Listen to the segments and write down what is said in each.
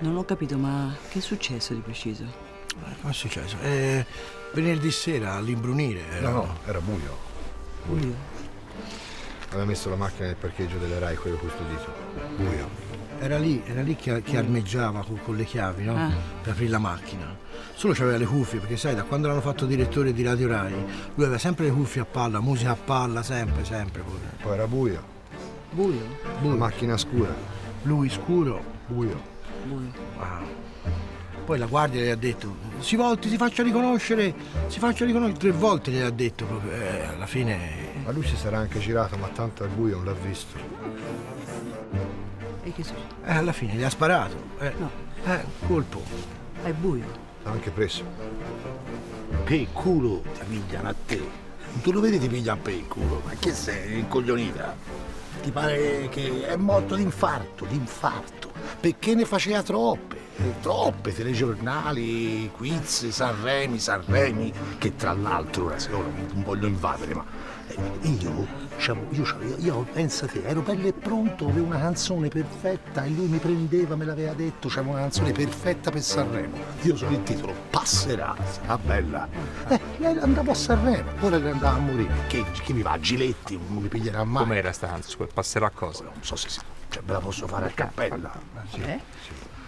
Non l'ho capito, ma che è successo di preciso? Cosa è successo? Venerdì sera all'imbrunire era... No, era buio. Buio? Aveva messo la macchina nel parcheggio della RAI, quello custodito. Buio. Era lì che armeggiava con le chiavi, no? Per aprire la macchina. Solo c'aveva le cuffie, perché sai, da quando l'hanno fatto direttore di Radio RAI, lui aveva sempre le cuffie a palla, musica a palla, sempre. Poi era buio. Buio? Macchina scura. Lui scuro, buio. Ah. Poi la guardia gli ha detto, si volti, si faccia riconoscere, 3 volte gli ha detto proprio, alla fine... Ma lui si sarà anche girato, ma tanto al buio non l'ha visto. Alla fine gli ha sparato. No. Colpo. È buio. L'ha anche preso. Che culo ti pigliano a te. Tu lo vedi ti pigliano per il culo. Ma che sei, rincoglionita? Ti pare che è morto d'infarto. Perché ne faceva troppe, telegiornali, quiz, Sanremi, che tra l'altro ora non voglio invadere, ma io pensa te, ero bello e pronto, avevo una canzone perfetta e lui mi prendeva, me l'aveva detto, c'era una canzone perfetta per Sanremo, io sono il titolo, Passerà, sarà bella, andavo a Sanremo, ora che andava a morire, che mi va, Giletti, non mi piglierà mai. Com'era sta canzone? Passerà cosa? Non so se me la posso fare a cappella. Sì.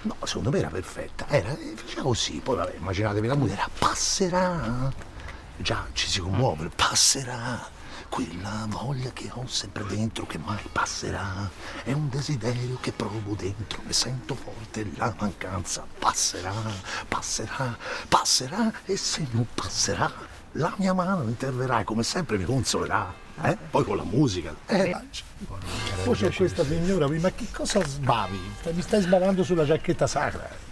No, secondo me era perfetta, faceva così, poi vabbè, immaginatevi la musica, era passerà, già ci si commuove, passerà, quella voglia che ho sempre dentro che mai passerà, è un desiderio che provo dentro, ne sento forte la mancanza, passerà, e se non passerà, la mia mano interverrà e come sempre mi consolerà. Poi con la musica. Poi c'è questa signora, ma che cosa sbavi? Mi stai sbavando sulla giacchetta sacra.